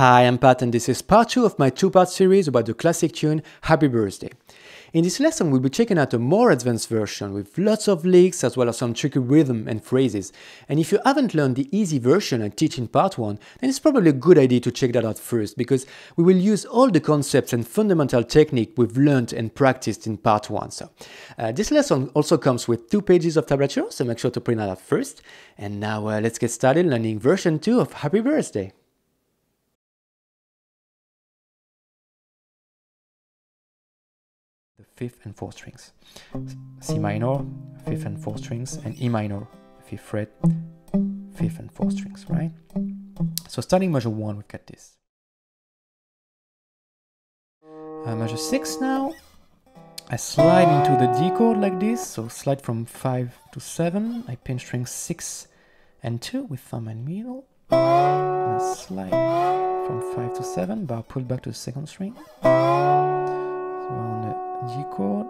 Hi, I'm Pat and this is part 2 of my two-part series about the classic tune Happy Birthday. In this lesson we'll be checking out a more advanced version with lots of licks as well as some tricky rhythm and phrases, and if you haven't learned the easy version I teach in part 1, then it's probably a good idea to check that out first, because we will use all the concepts and fundamental technique we've learned and practiced in part 1. So, this lesson also comes with 2 pages of tablature, so make sure to print that out first. And now let's get started learning version 2 of Happy Birthday. Fifth and fourth strings. C minor, fifth and fourth strings, and E minor, fifth fret, fifth and fourth strings, right? So starting measure 1, we've got this. Measure 6 now, I slide into the D chord like this, so slide from 5 to 7, I pinch strings 6 and 2 with thumb and middle, and I slide from 5 to 7, bar pulled back to the second string. So on the G chord,